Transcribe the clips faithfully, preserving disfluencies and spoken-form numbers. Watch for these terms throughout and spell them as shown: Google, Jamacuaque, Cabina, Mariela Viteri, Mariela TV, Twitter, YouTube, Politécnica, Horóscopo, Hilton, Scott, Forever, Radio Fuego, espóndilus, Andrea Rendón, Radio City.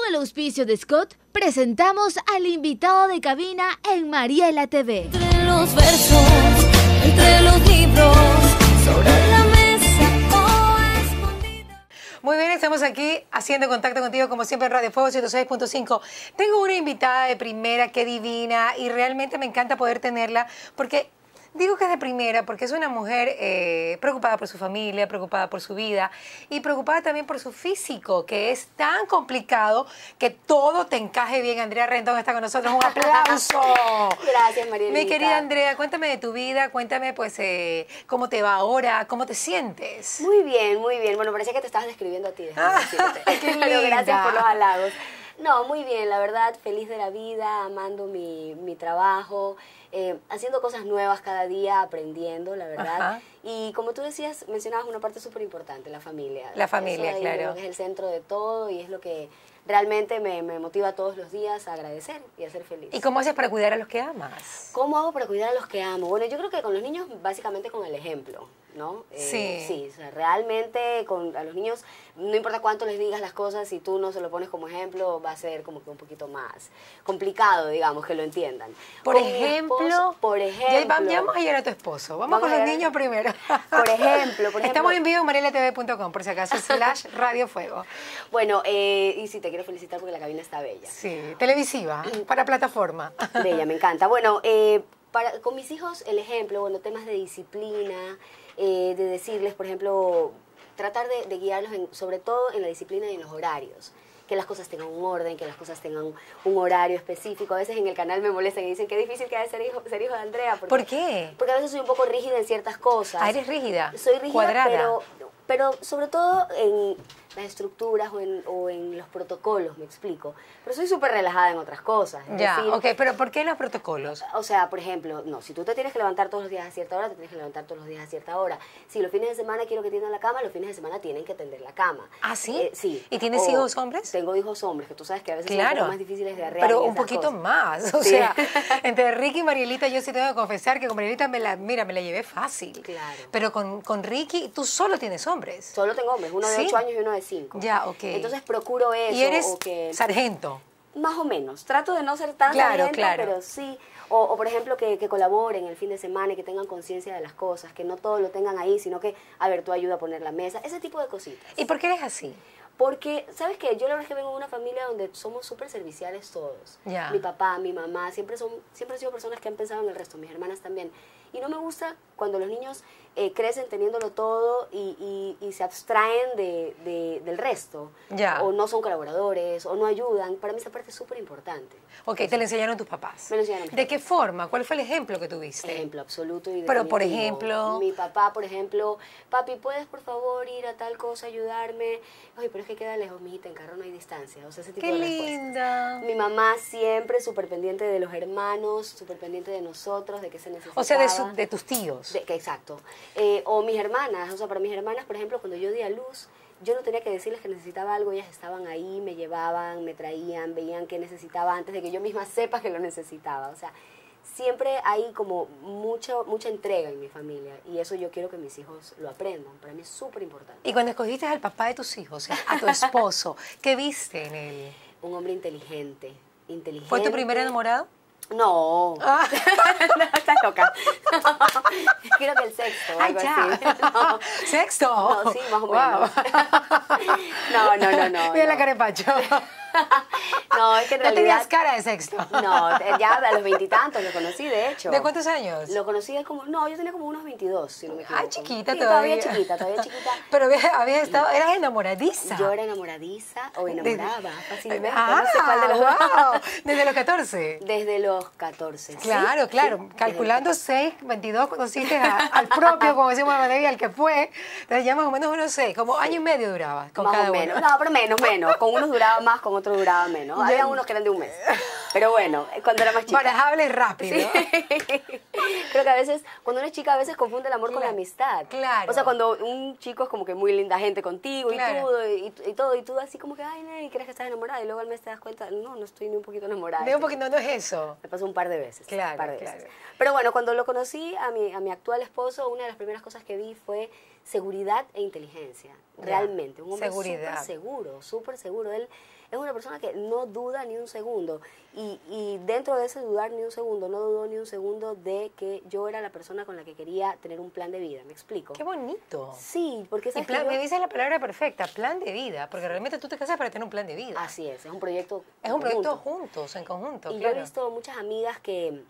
Con el auspicio de Scott, presentamos al invitado de cabina en Mariela T V. Entre los versos, entre los libros, sobre la mesa o escondida. Muy bien, estamos aquí haciendo contacto contigo como siempre en Radio Fuego ciento seis punto cinco. Tengo una invitada de primera que divina y realmente me encanta poder tenerla porque... Digo que es de primera porque es una mujer eh, preocupada por su familia, preocupada por su vida y preocupada también por su físico, que es tan complicado que todo te encaje bien. Andrea Rendón está con nosotros. ¡Un aplauso! Gracias, Marielita. Mi querida Andrea, cuéntame de tu vida, cuéntame pues eh, cómo te va ahora, cómo te sientes. Muy bien, muy bien. Bueno, parecía que te estabas describiendo a ti. Ah, qué linda. Gracias por los halagos. No, muy bien, la verdad, feliz de la vida, amando mi, mi trabajo, eh, haciendo cosas nuevas cada día, aprendiendo, la verdad. Ajá. Y como tú decías, mencionabas una parte súper importante, la familia. La familia, eso, claro. Creo que es el centro de todo y es lo que realmente me, me motiva todos los días a agradecer y a ser feliz. ¿Y cómo haces para cuidar a los que amas? ¿Cómo hago para cuidar a los que amo? Bueno, yo creo que con los niños, básicamente con el ejemplo, ¿no? Eh, sí. Sí, o sea, realmente con a los niños, no importa cuánto les digas las cosas, si tú no se lo pones como ejemplo, va a ser como que un poquito más complicado, digamos, que lo entiendan. Por con ejemplo, esposo, por ejemplo... Ya vamos a llegar a tu esposo, vamos, vamos con los niños primero. Por ejemplo, por ejemplo... Estamos en vivo en mariela tv punto com, por si acaso, slash Radio Fuego. Bueno, eh, y si te quiero felicitar porque la cabina está bella. Sí, televisiva, para plataforma. Bella, me encanta. Bueno, eh, para, con mis hijos, el ejemplo, bueno, temas de disciplina... Eh, de decirles, por ejemplo, tratar de, de guiarlos en, sobre todo en la disciplina y en los horarios, que las cosas tengan un orden, que las cosas tengan un horario específico. A veces en el canal me molestan y dicen que difícil que es ser hijo, ser hijo de Andrea. Porque, ¿por qué? Porque a veces soy un poco rígida en ciertas cosas. Ah, eres rígida. Soy rígida, cuadrada. Pero, pero sobre todo en las estructuras o en, o en los protocolos, me explico. Pero soy súper relajada en otras cosas. Es ya, decir, ok, pero ¿por qué los protocolos? O sea, por ejemplo, no, si tú te tienes que levantar todos los días a cierta hora, te tienes que levantar todos los días a cierta hora. Si los fines de semana quiero que tiendan la cama, los fines de semana tienen que tender la cama. ¿Ah, sí? Eh, sí. ¿Y tienes o, hijos hombres? Tengo hijos hombres, que tú sabes que a veces claro, son más difíciles de arreglar. Pero un poquito cosas. Más, o sí. sea, entre Ricky y Marielita yo sí tengo que confesar que con Marielita me la, mira, me la llevé fácil. Claro. Pero con, con Ricky, tú solo tienes hombres. Solo tengo hombres, uno de ¿sí? ocho años y uno de cinco. Ya, ok. Entonces procuro eso. ¿Y eres o que... sargento? Más o menos. Trato de no ser tan claro, sargento, claro. pero sí. O, o por ejemplo, que, que colaboren el fin de semana y que tengan conciencia de las cosas, que no todo lo tengan ahí, sino que, a ver, tú ayuda a poner la mesa, ese tipo de cositas. ¿Y por qué eres así? Porque, ¿sabes qué? Yo la verdad es que vengo de una familia donde somos súper serviciales todos. Yeah. Mi papá, mi mamá, siempre son siempre han sido personas que han pensado en el resto, mis hermanas también. Y no me gusta cuando los niños eh, crecen teniéndolo todo y, y, y se abstraen de, de, del resto. Yeah. O no son colaboradores, o no ayudan. Para mí esa parte es súper importante. Ok, entonces, te lo enseñaron tus papás. Me lo enseñaron. ¿De qué forma? ¿Cuál fue el ejemplo que tuviste? Ejemplo absoluto y definitivo. Pero, por ejemplo... Mi papá, por ejemplo, papi, ¿puedes por favor ir a tal cosa, ayudarme? Ay, pero que queda lejos, mijita, en carro no hay distancia. O sea, ese tipo de respuestas. ¡Qué linda! Mi mamá siempre súper pendiente de los hermanos, súper pendiente de nosotros, de que se necesitaba. O sea, de, su, de tus tíos. De, que, exacto. Eh, o mis hermanas, o sea, para mis hermanas, por ejemplo, cuando yo di a luz, yo no tenía que decirles que necesitaba algo, ellas estaban ahí, me llevaban, me traían, veían qué necesitaba antes de que yo misma sepa que lo necesitaba. O sea, siempre hay como mucho, mucha entrega en mi familia y eso yo quiero que mis hijos lo aprendan. Para mí es súper importante. Y cuando escogiste al papá de tus hijos, a tu esposo, ¿qué viste en él? Un hombre inteligente, inteligente. ¿Fue tu primer enamorado? No. Ah. No, estás loca. Creo que el sexto. Algo Ay, así. No. ¿Sexto? No, sí, más o menos. Wow. No, no, no, no. Mira no. La carepacho. No, es que en realidad... ¿No tenías cara de sexto? No, ya a los veintitantos lo conocí, de hecho. ¿De cuántos años? Lo conocí como... No, yo tenía como unos veintidós, si no me equivoco. Ah, chiquita sí, todavía. todavía chiquita, todavía chiquita. Pero había, había estado... ¿Eras enamoradiza? Yo era enamoradiza o enamoraba, fácilmente. Ah, no sé cuál de los dos. Wow. ¿Desde los catorce? Desde los catorce, claro, ¿sí? Claro. Sí, calculando seis, veintidós, conociste a, al propio, como decimos en al que fue. Entonces ya más o menos unos seis, como año y medio duraba con más cada uno. Menos. No, pero menos, menos. Con unos duraba más, con otros duraba menos. Había yeah. unos que eran de un mes. Pero bueno, cuando era más chica. Barajable rápido. Sí. Creo que a veces, cuando una chica a veces confunde el amor claro. con la amistad. Claro. O sea, cuando un chico es como que muy linda gente contigo claro. y, tú, y, y todo, y tú así como que, ay, nene, ¿crees que estás enamorada? Y luego al mes te das cuenta, no, no estoy ni un poquito enamorada. De un poquito no es eso. Me pasó un par de veces. Claro, un par de claro. veces. Pero bueno, cuando lo conocí a mi, a mi actual esposo, una de las primeras cosas que vi fue seguridad e inteligencia. Realmente. Un hombre súper seguro, súper seguro. Él... es una persona que no duda ni un segundo. Y, y dentro de ese dudar ni un segundo, no dudó ni un segundo de que yo era la persona con la que quería tener un plan de vida. ¿Me explico? ¡Qué bonito! Sí, porque... Y plan, yo... me dices la palabra perfecta, plan de vida, porque realmente tú te casas para tener un plan de vida. Así es, es un proyecto... Es un proyecto conjunto. juntos, en conjunto, Y claro. yo he visto muchas amigas que...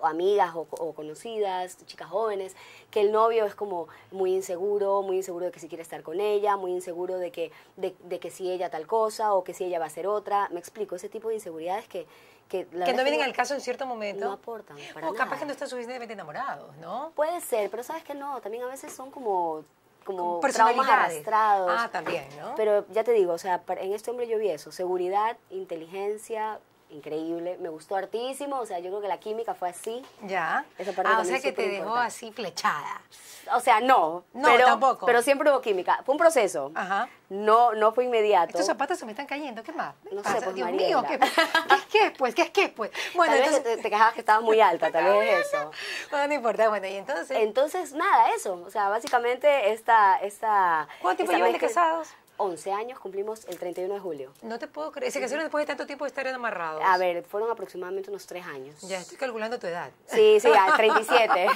o amigas o, o conocidas, chicas jóvenes, que el novio es como muy inseguro, muy inseguro de que si quiere estar con ella, muy inseguro de que, de, de que si ella tal cosa o que si ella va a hacer otra. Me explico, ese tipo de inseguridades que... Que, la que no vienen que al caso en cierto momento. No aportan para O capaz nada. que no están suficientemente enamorados, ¿no? Puede ser, pero sabes que no, también a veces son como... como traumas arrastrados. Ah, también, ¿no? Pero ya te digo, o sea, en este hombre yo vi eso, seguridad, inteligencia... Increíble, me gustó hartísimo, o sea, yo creo que la química fue así. Ya. Esa parte ah, o sea que te dejó importante. así flechada. O sea, no. No, pero, tampoco. Pero siempre hubo química. Fue un proceso. Ajá. No, no fue inmediato. Estos zapatos se me están cayendo, ¿qué más? No pasa? sé, pues, Dios Mariela. mío, ¿qué, qué es que pues? ¿Qué es que pues? Bueno, tal entonces... vez te, te quejabas que estabas muy alta, tal vez eso. Bueno, no importa, bueno, y entonces... Entonces, nada, eso. O sea, básicamente esta... esta ¿Cuánto tiempo llevan de casados? once años, cumplimos el treinta y uno de julio. No te puedo creer. ¿Se casaron después de tanto tiempo de estar amarrados? A ver, fueron aproximadamente unos tres años. Ya estoy calculando tu edad. Sí, sí, a treinta y siete.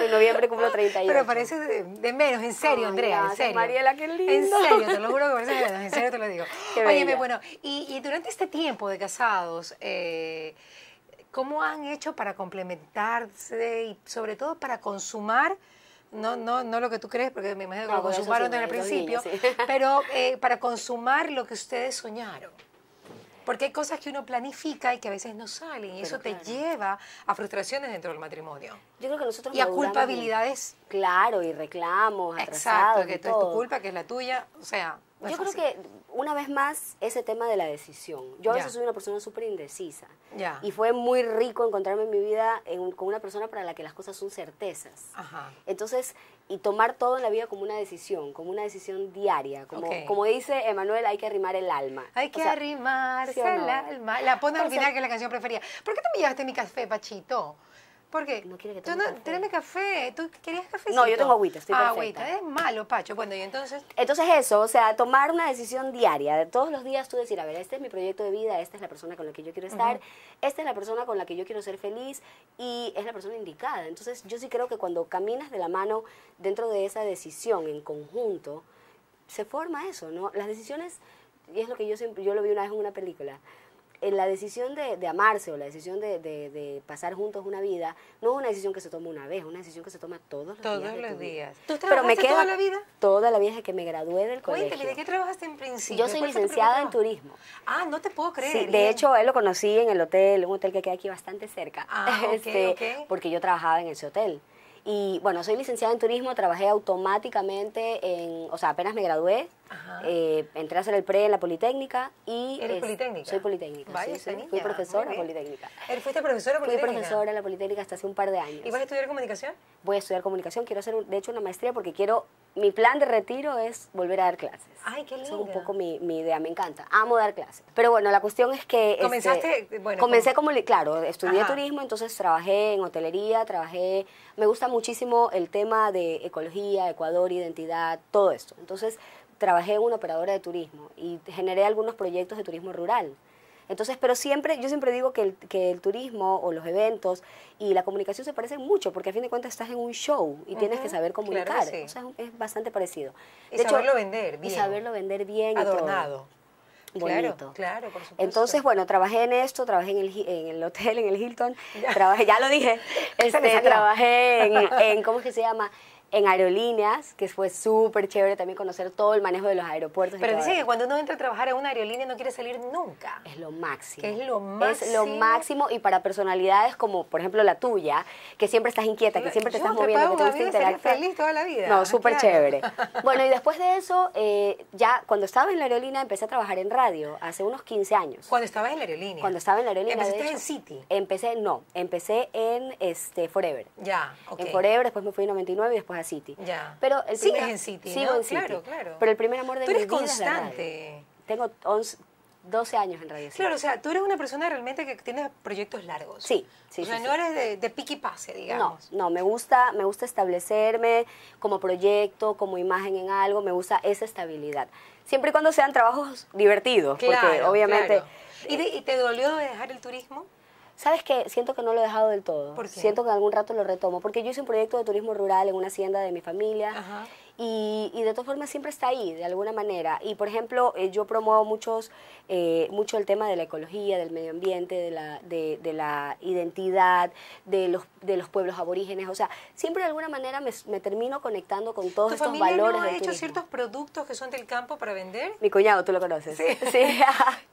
En noviembre cumplo treinta y ocho. Pero parece de, de menos, en serio, oh, Andrea, gracias, en serio. Mariela, qué lindo. En serio, te lo juro que parece de menos, en serio te lo digo. Óyeme, bueno, y, y durante este tiempo de casados, eh, ¿cómo han hecho para complementarse y sobre todo para consumar? No, no, no lo que tú crees, porque me imagino que no, lo consumaron desde el principio, niños, sí. pero eh, para consumar lo que ustedes soñaron. Porque hay cosas que uno planifica y que a veces no salen, y pero eso claro. te lleva a frustraciones dentro del matrimonio. Yo creo que nosotros Y a culpabilidades. Y, claro, y reclamos, atrasados. Exacto, que todo es tu culpa, que es la tuya, o sea... No Yo creo fácil. que, una vez más, ese tema de la decisión. Yo a yeah. veces soy una persona súper indecisa. Yeah. Y fue muy rico encontrarme en mi vida en, con una persona para la que las cosas son certezas. Ajá. Entonces, y tomar todo en la vida como una decisión, como una decisión diaria. Como, okay. como dice Emanuel, hay que arrimar el alma. Hay que o sea, arrimarse ¿sí no? el alma. La pones al final, que es la canción preferida. ¿Por qué te me llevaste mi café, Pachito? Porque no quiere que tome tú no, tráeme café, tú querías cafecito. No, yo tengo agüita, estoy ah, perfecta. Agüita, es malo, Pacho. Bueno, y entonces... Entonces eso, o sea, tomar una decisión diaria, de todos los días tú decir, a ver, este es mi proyecto de vida, esta es la persona con la que yo quiero estar, uh-huh. esta es la persona con la que yo quiero ser feliz y es la persona indicada. Entonces yo sí creo que cuando caminas de la mano dentro de esa decisión en conjunto, se forma eso, ¿no? Las decisiones, y es lo que yo siempre, yo lo vi una vez en una película, en la decisión de, de amarse o la decisión de, de, de pasar juntos una vida, no es una decisión que se toma una vez, es una decisión que se toma todos los todos días. Todos los días. ¿Tú trabajaste toda la vida? Toda la vida desde que me gradué del colegio. Cuéntale, ¿de qué trabajaste en principio? Yo soy licenciada en turismo. Ah, no te puedo creer. Sí, de hecho, él lo conocí en el hotel, un hotel que queda aquí bastante cerca. Ah, okay, este, okay. Porque yo trabajaba en ese hotel. Y bueno, soy licenciada en turismo, trabajé automáticamente en, o sea, apenas me gradué, eh, entré a hacer el pre en la Politécnica y... ¿Eres es, politécnica? Soy politécnica, Vaya, sí, soy, fui profesora en Politécnica. ¿Fuiste profesora politécnica? Fui profesora en la Politécnica hasta hace un par de años. ¿Y vas a estudiar comunicación? Voy a estudiar comunicación, quiero hacer de hecho una maestría porque quiero... Mi plan de retiro es volver a dar clases. Ay, qué lindo. Eso es un poco mi, mi idea, me encanta. Amo dar clases. Pero bueno, la cuestión es que... Comenzaste... Este, bueno, comencé como... como claro, estudié ajá. turismo, entonces trabajé en hotelería, trabajé... Me gusta muchísimo el tema de ecología, Ecuador, identidad, todo esto. Entonces, trabajé en una operadora de turismo y generé algunos proyectos de turismo rural. Entonces, pero siempre, yo siempre digo que el, que el turismo o los eventos y la comunicación se parecen mucho, porque a fin de cuentas estás en un show y uh-huh. tienes que saber comunicar. Claro que sí. O sea, es, es bastante parecido. Y de saberlo hecho, vender bien. Y saberlo vender bien. Adornado. Y todo. Bonito. Claro, claro, por supuesto. Entonces, bueno, trabajé en esto, trabajé en el, en el hotel, en el Hilton, ya, trabajé, ya lo dije, este, trabajé en, en, ¿cómo es que se llama? En aerolíneas, que fue súper chévere también conocer todo el manejo de los aeropuertos. Pero dicen que cuando uno entra a trabajar en una aerolínea no quiere salir nunca. Es lo máximo. Que es lo máximo. Es lo máximo y para personalidades como, por ejemplo, la tuya, que siempre estás inquieta, que siempre te estás moviendo, que te gusta interactuar. Feliz toda la vida. No, súper chévere. Bueno, y después de eso, eh, ya cuando estaba en la aerolínea empecé a trabajar en radio, hace unos quince años. ¿Cuando estabas en la aerolínea? Cuando estaba en la aerolínea. ¿Empezaste en City? Empecé, no, empecé en este, Forever. Ya, ok. En Forever, después me fui en noventa y nueve y después a City. Ya. Pero el Sigues primer, en City, sigo ¿no? en City. Claro, claro. Pero el primer amor de mi vida es la radio. Tú eres constante. Tengo once... doce años en Radio City. Claro, o sea, tú eres una persona realmente que tiene proyectos largos. Sí, sí. O sea, sí, no sí. eres de, de pique y pase, digamos. No, no, me gusta, me gusta establecerme como proyecto, como imagen en algo, me gusta esa estabilidad. Siempre y cuando sean trabajos divertidos, claro, porque obviamente... Claro. ¿Y, de, ¿Y te dolió dejar el turismo? ¿Sabes qué? Siento que no lo he dejado del todo. ¿Por qué? Siento que algún rato lo retomo, porque yo hice un proyecto de turismo rural en una hacienda de mi familia. Ajá. Y, y de todas formas siempre está ahí, de alguna manera. Y, por ejemplo, eh, yo promuevo muchos, eh, mucho el tema de la ecología, del medio ambiente, de la, de, de la identidad, de los, de los pueblos aborígenes. O sea, siempre de alguna manera me, me termino conectando con todos estos valores. ¿Tu familia no ha hecho ciertos productos que son del campo para vender? Mi cuñado, tú lo conoces. Sí, sí.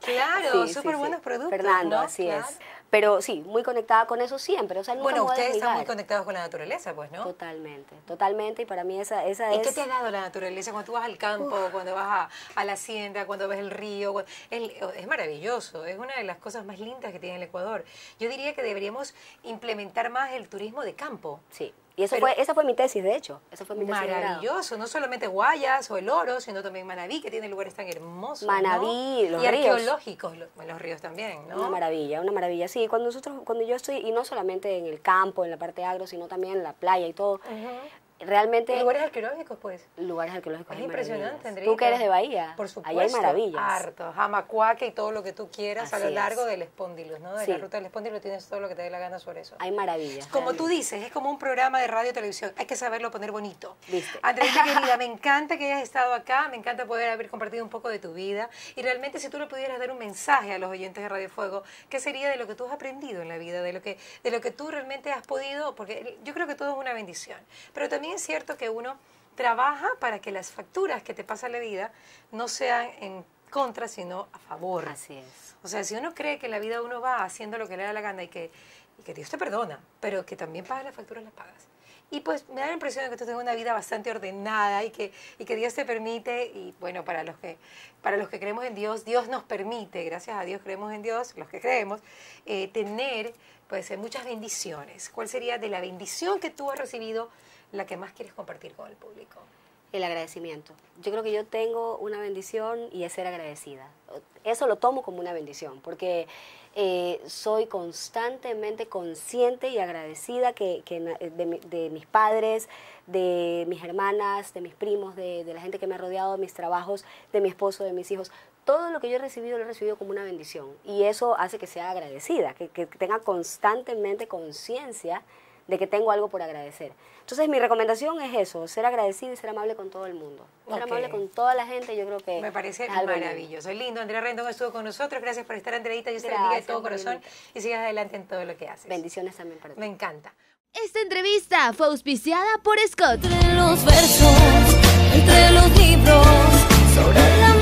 Claro, súper sí, sí, buenos sí. productos. Fernando, ¿no? así claro. es. Pero sí, muy conectada con eso siempre. O sea, nunca bueno, ustedes están muy conectados con la naturaleza, pues, ¿no? Totalmente, totalmente. Y para mí esa, esa es... ¿Y qué te ha dado la naturaleza cuando tú vas al campo, Uf. cuando vas a, a la hacienda, cuando ves el río? Cuando... Es, es maravilloso, es una de las cosas más lindas que tiene el Ecuador. Yo diría que deberíamos implementar más el turismo de campo. Sí. Y eso Pero, fue, esa fue mi tesis, de hecho. Eso fue mi tesis maravilloso, no solamente Guayas o El Oro, sino también Manabí, que tiene lugares tan hermosos. Manabí, ¿no? los y ríos. Y arqueológicos, los, los ríos también, ¿no? Una maravilla, una maravilla. Sí, cuando nosotros, cuando yo estoy, y no solamente en el campo, en la parte agro, sino también en la playa y todo, uh-huh. realmente... Lugares arqueológicos, pues. Lugares arqueológicos. Es impresionante, Andrea. Tú que eres de Bahía, por supuesto, allá hay maravillas. Harto, Jamacuaque y todo lo que tú quieras. Así a lo largo es. del espóndilus, ¿no? De sí. la ruta del espóndilus tienes todo lo que te dé la gana sobre eso. Hay maravillas. Como realmente. tú dices, es como un programa de de radio y televisión, hay que saberlo poner bonito. ¿Viste? Andrea, querida, me encanta que hayas estado acá, me encanta poder haber compartido un poco de tu vida, y realmente si tú le pudieras dar un mensaje a los oyentes de Radio Fuego, ¿qué sería de lo que tú has aprendido en la vida, de lo que, de lo que tú realmente has podido? Porque yo creo que todo es una bendición, pero también es cierto que uno trabaja para que las facturas que te pasa la vida no sean en contra, sino a favor. Así es. O sea, si uno cree que en la vida uno va haciendo lo que le da la gana y que, y que Dios te perdona, pero que también pagas las facturas, las pagas. Y pues me da la impresión de que tú tienes una vida bastante ordenada y que, y que Dios te permite, y bueno, para los, que, para los que creemos en Dios, Dios nos permite, gracias a Dios creemos en Dios, los que creemos, eh, tener pues muchas bendiciones. ¿Cuál sería de la bendición que tú has recibido la que más quieres compartir con el público? El agradecimiento. Yo creo que yo tengo una bendición y es ser agradecida. Eso lo tomo como una bendición, porque eh, soy constantemente consciente y agradecida que, que de, de mis padres, de mis hermanas, de mis primos, de, de la gente que me ha rodeado, de mis trabajos, de mi esposo, de mis hijos. Todo lo que yo he recibido lo he recibido como una bendición, y eso hace que sea agradecida, que, que tenga constantemente conciencia de que tengo algo por agradecer. Entonces mi recomendación es eso, ser agradecido y ser amable con todo el mundo. Ser okay. amable con toda la gente, yo creo que me parece es algo maravilloso. Lindo. lindo, Andrea Rendón estuvo con nosotros, gracias por estar, Andreita, yo te bendiga de todo corazón bien. y sigas adelante en todo lo que haces. Bendiciones también para ti. Me encanta. Esta entrevista fue auspiciada por Scott. Entre los versos, entre los libros, sobre la